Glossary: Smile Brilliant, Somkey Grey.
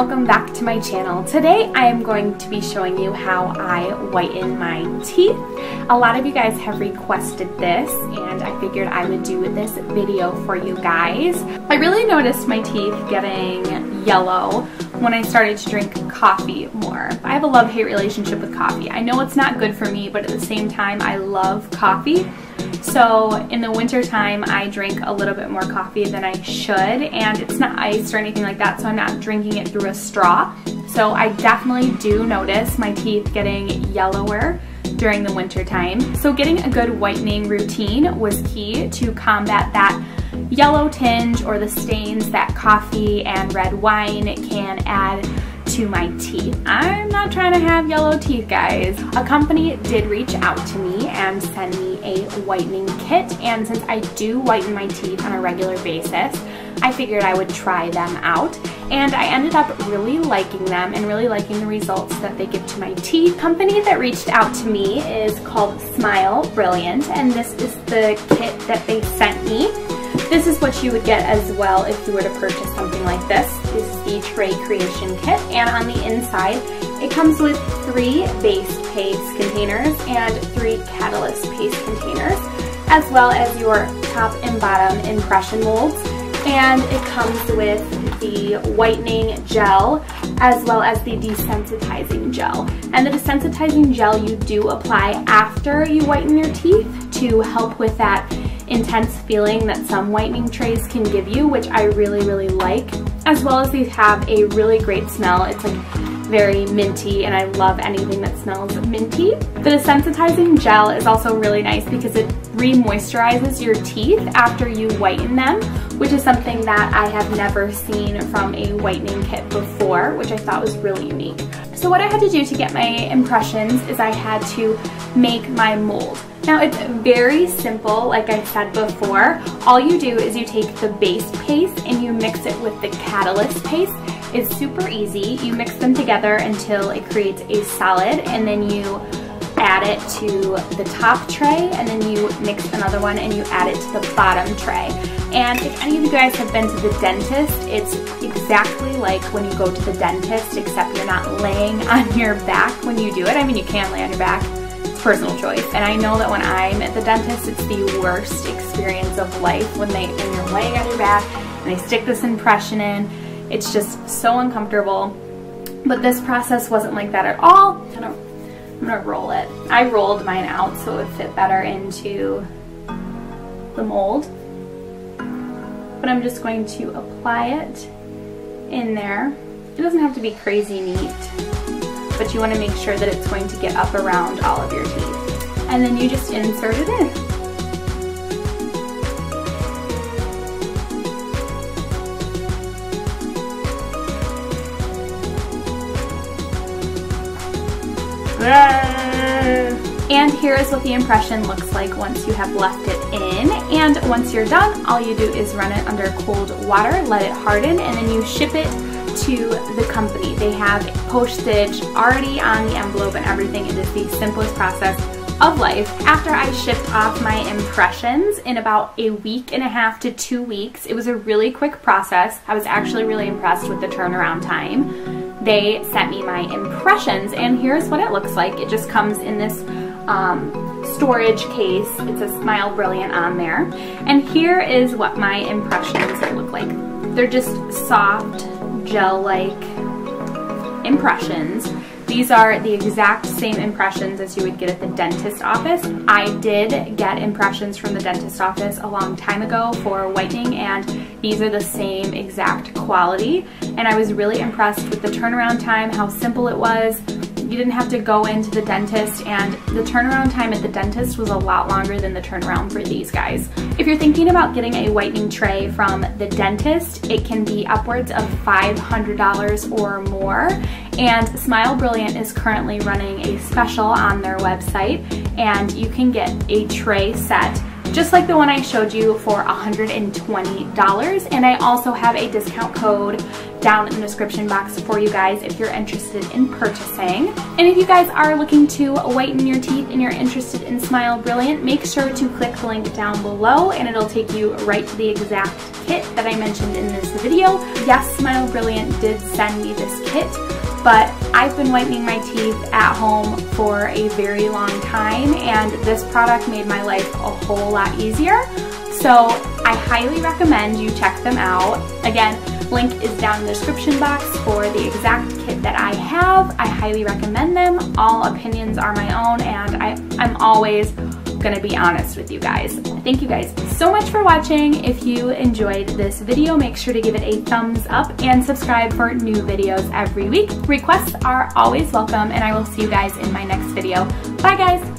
welcome back to my channel. Today I am going to be showing you how I whiten my teeth. A lot of you guys have requested this and I figured I would do this video for you guys. I really noticed my teeth getting yellow when I started to drink coffee more. I have a love-hate relationship with coffee. I know it's not good for me, but at the same time I love coffee. So in the winter time, I drink a little bit more coffee than I should, and it's not iced or anything like that, so I'm not drinking it through a straw. So I definitely do notice my teeth getting yellower during the winter time. So getting a good whitening routine was key to combat that yellow tinge or the stains that coffee and red wine can add to my teeth. I'm not trying to have yellow teeth, guys. A company did reach out to me and send me a whitening kit, and since I do whiten my teeth on a regular basis, I figured I would try them out, and I ended up really liking them and really liking the results that they give to my teeth. The company that reached out to me is called Smile Brilliant, and this is the kit that they sent me. This is what you would get as well if you were to purchase something like this. This is the Tray Creation Kit, and on the inside, it comes with 3 base paste containers and 3 catalyst paste containers, as well as your top and bottom impression molds. And it comes with the whitening gel as well as the desensitizing gel. And the desensitizing gel you do apply after you whiten your teeth to help with that intense feeling that some whitening trays can give you, which I really like, as well as these have a really great smell. It's like very minty, and I love anything that smells minty. The desensitizing gel is also really nice because it re-moisturizes your teeth after you whiten them, which is something that I have never seen from a whitening kit before, which I thought was really unique. So what I had to do to get my impressions is I had to make my mold. Now it's very simple, like I said before. All you do is you take the base paste and you mix it with the catalyst paste. It's super easy. You mix them together until it creates a solid, and then you add it to the top tray, and then you mix another one and you add it to the bottom tray. And if any of you guys have been to the dentist, it's exactly like when you go to the dentist, except you're not laying on your back when you do it. I mean, you can lay on your back. Personal choice, and I know that when I'm at the dentist, it's the worst experience of life when you're laying on your back and they stick this impression in. It's just so uncomfortable. But this process wasn't like that at all. I'm gonna roll it. I rolled mine out so it would fit better into the mold. But I'm just going to apply it in there. It doesn't have to be crazy neat, but you want to make sure that it's going to get up around all of your teeth. And then you just insert it in. And here is what the impression looks like once you have left it in. And once you're done, all you do is run it under cold water, let it harden, and then you ship it to the company. They have postage already on the envelope and everything. It is the simplest process of life. After I shipped off my impressions in about a week and a half to 2 weeks, it was a really quick process. I was actually really impressed with the turnaround time. They sent me my impressions, and here's what it looks like. It just comes in this storage case. It says Smile Brilliant on there. And here is what my impressions look like. They're just soft, gel-like impressions. These are the exact same impressions as you would get at the dentist office. I did get impressions from the dentist office a long time ago for whitening, and these are the same exact quality. And I was really impressed with the turnaround time, how simple it was. You didn't have to go into the dentist, and the turnaround time at the dentist was a lot longer than the turnaround for these guys. If you're thinking about getting a whitening tray from the dentist, it can be upwards of $500 or more, and Smile Brilliant is currently running a special on their website, and you can get a tray set just like the one I showed you for $120, and I also have a discount code down in the description box for you guys if you're interested in purchasing. And if you guys are looking to whiten your teeth and you're interested in Smile Brilliant, make sure to click the link down below and it'll take you right to the exact kit that I mentioned in this video. Yes, Smile Brilliant did send me this kit, but I've been whitening my teeth at home for a very long time, and this product made my life a whole lot easier. So I highly recommend you check them out. Again, link is down in the description box for the exact kit that I have. I highly recommend them. All opinions are my own, and I'm always gonna be honest with you guys. Thank you guys so much for watching. If you enjoyed this video, make sure to give it a thumbs up and subscribe for new videos every week. Requests are always welcome, and I will see you guys in my next video. Bye guys.